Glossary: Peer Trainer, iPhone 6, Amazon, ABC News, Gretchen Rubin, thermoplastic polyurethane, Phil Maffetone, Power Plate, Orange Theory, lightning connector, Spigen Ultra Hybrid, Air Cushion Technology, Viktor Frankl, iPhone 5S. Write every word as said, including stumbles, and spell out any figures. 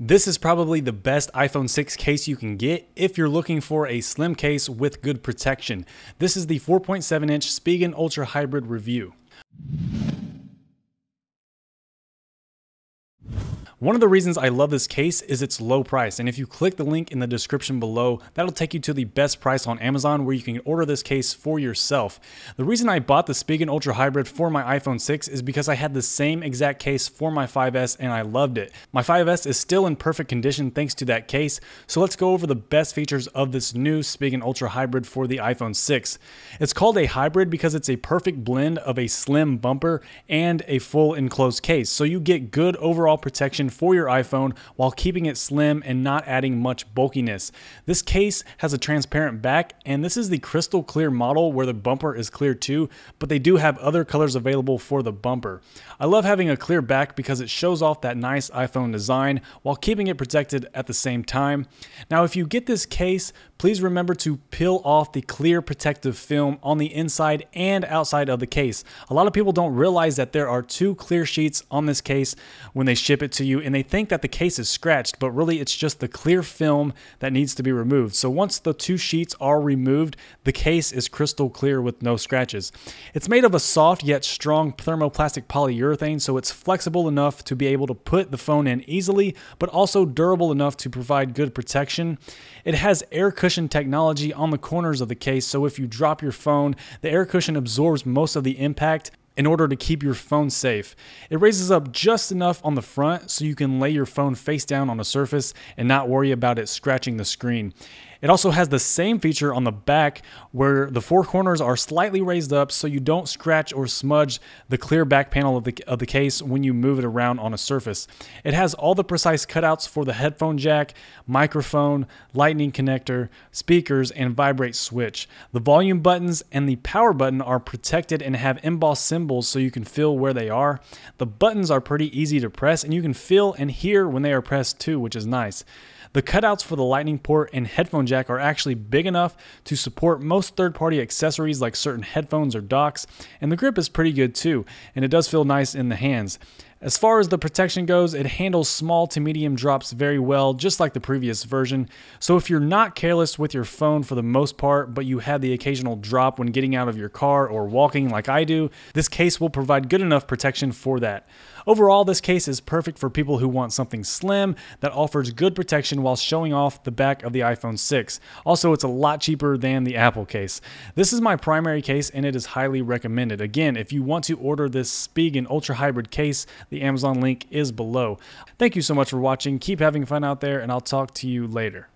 This is probably the best iPhone six case you can get if you're looking for a slim case with good protection. This is the four point seven inch Spigen Ultra Hybrid review. One of the reasons I love this case is its low price, and if you click the link in the description below, that'll take you to the best price on Amazon where you can order this case for yourself. The reason I bought the Spigen Ultra Hybrid for my iPhone six is because I had the same exact case for my five S and I loved it. My five S is still in perfect condition thanks to that case, so let's go over the best features of this new Spigen Ultra Hybrid for the iPhone six. It's called a hybrid because it's a perfect blend of a slim bumper and a full enclosed case, so you get good overall protection for your iPhone while keeping it slim and not adding much bulkiness. This case has a transparent back, and this is the crystal clear model where the bumper is clear too, but they do have other colors available for the bumper. I love having a clear back because it shows off that nice iPhone design while keeping it protected at the same time. Now if you get this case, please remember to peel off the clear protective film on the inside and outside of the case. A lot of people don't realize that there are two clear sheets on this case when they ship it to you, and they think that the case is scratched, but really it's just the clear film that needs to be removed. So once the two sheets are removed, the case is crystal clear with no scratches. It's made of a soft yet strong thermoplastic polyurethane, so it's flexible enough to be able to put the phone in easily, but also durable enough to provide good protection. It has Air Cushion technology on the corners of the case, so if you drop your phone, the air cushion absorbs most of the impact in order to keep your phone safe. It raises up just enough on the front so you can lay your phone face down on a surface and not worry about it scratching the screen. It also has the same feature on the back where the four corners are slightly raised up so you don't scratch or smudge the clear back panel of the, of the case when you move it around on a surface. It has all the precise cutouts for the headphone jack, microphone, lightning connector, speakers, and vibrate switch. The volume buttons and the power button are protected and have embossed symbols so you can feel where they are. The buttons are pretty easy to press and you can feel and hear when they are pressed too, which is nice. The cutouts for the lightning port and headphone jack are actually big enough to support most third-party accessories like certain headphones or docks, and the grip is pretty good too, and it does feel nice in the hands. As far as the protection goes, it handles small to medium drops very well, just like the previous version. So if you're not careless with your phone for the most part, but you had the occasional drop when getting out of your car or walking like I do, this case will provide good enough protection for that. Overall, this case is perfect for people who want something slim that offers good protection while showing off the back of the iPhone six. Also, it's a lot cheaper than the Apple case. This is my primary case and it is highly recommended. Again, if you want to order this Spigen Ultra Hybrid case, the Amazon link is below. Thank you so much for watching. Keep having fun out there, and I'll talk to you later.